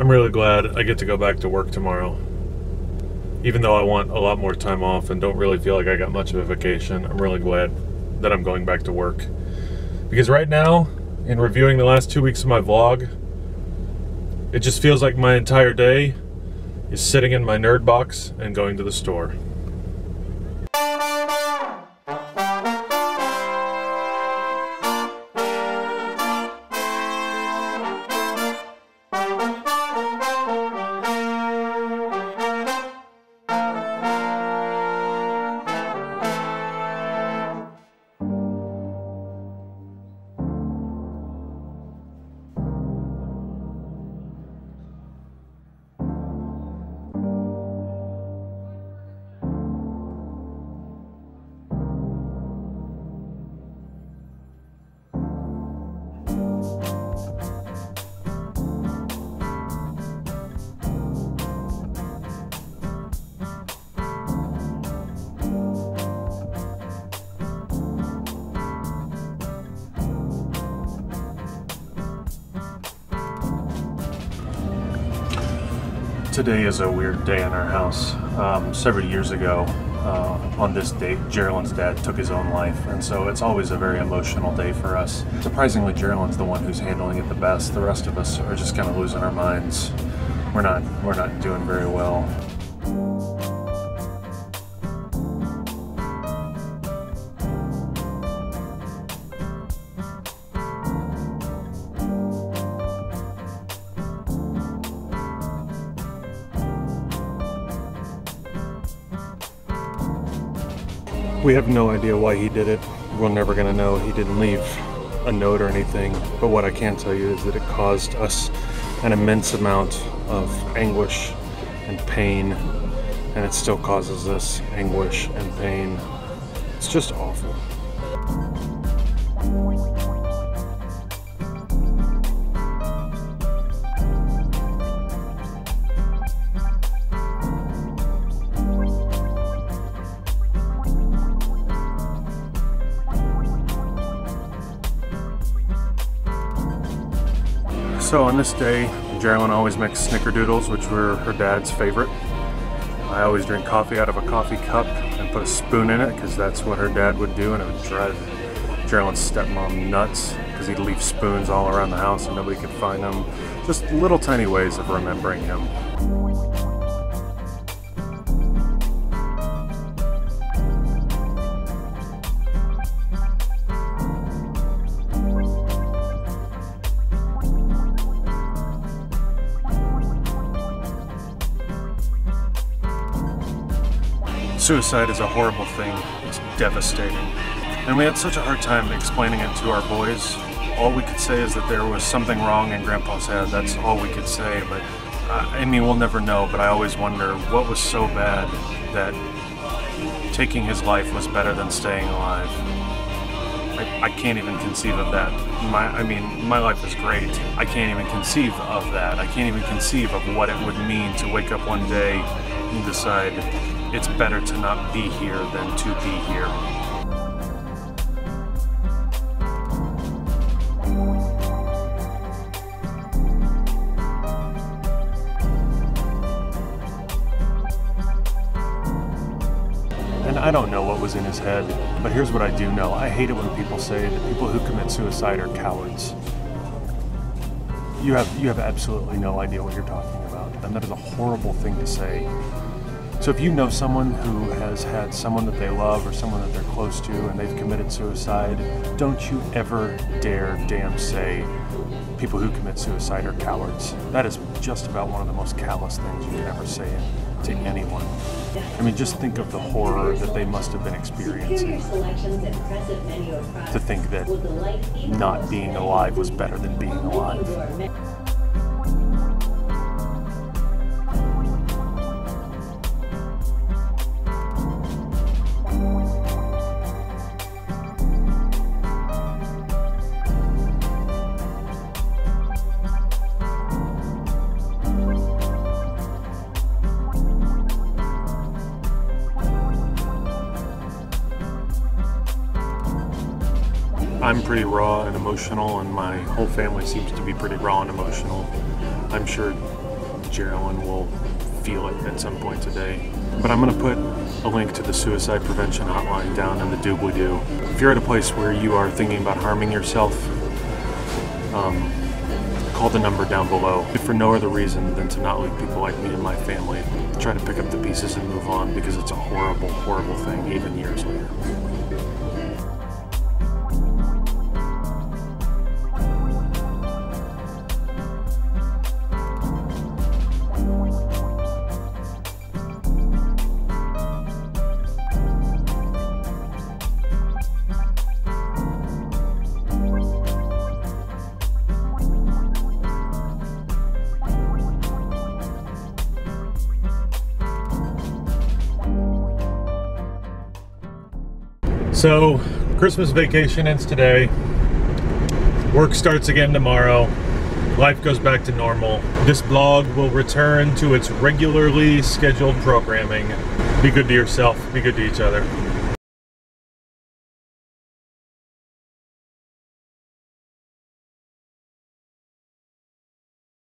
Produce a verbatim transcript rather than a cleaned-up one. I'm really glad I get to go back to work tomorrow. Even though I want a lot more time off and don't really feel like I got much of a vacation, I'm really glad that I'm going back to work. Because right now, in reviewing the last two weeks of my vlog, it just feels like my entire day is sitting in my nerd box and going to the store. Today is a weird day in our house. Um, several years ago, uh, on this date, Jerilyn's dad took his own life, and so it's always a very emotional day for us. Surprisingly, Jerilyn's the one who's handling it the best. The rest of us are just kind of losing our minds. We're not, we're not doing very well. We have no idea why he did it. We're never gonna know. He didn't leave a note or anything. But what I can tell you is that it caused us an immense amount of anguish and pain, and it still causes us anguish and pain. It's just awful. So on this day, Jerilyn always makes snickerdoodles, which were her dad's favorite. I always drink coffee out of a coffee cup and put a spoon in it because that's what her dad would do, and it would drive Jerilyn's stepmom nuts because he'd leave spoons all around the house and nobody could find them. Just little tiny ways of remembering him. Suicide is a horrible thing. It's devastating. And we had such a hard time explaining it to our boys. All we could say is that there was something wrong in Grandpa's head. That's all we could say. But uh, I mean, we'll never know, but I always wonder what was so bad that taking his life was better than staying alive. I, I can't even conceive of that. My, I mean, my life is great. I can't even conceive of that. I can't even conceive of what it would mean to wake up one day and decide it's better to not be here than to be here. And I don't know what was in his head, but here's what I do know. I hate it when people say that people who commit suicide are cowards. You have, you have absolutely no idea what you're talking about, and that is a horrible thing to say. So if you know someone who has had someone that they love or someone that they're close to and they've committed suicide, don't you ever dare damn say people who commit suicide are cowards. That is just about one of the most callous things you could ever say to anyone. I mean, just think of the horror that they must have been experiencing to think that not being alive was better than being alive. I'm pretty raw and emotional, and my whole family seems to be pretty raw and emotional. I'm sure Jerilyn will feel it at some point today. But I'm going to put a link to the suicide prevention hotline down in the doobly-doo. If you're at a place where you are thinking about harming yourself, um, call the number down below. For no other reason than to not leave people like me and my family, try to pick up the pieces and move on, because it's a horrible, horrible thing, even years later. So, Christmas vacation ends today, work starts again tomorrow, life goes back to normal. This blog will return to its regularly scheduled programming. Be good to yourself, be good to each other.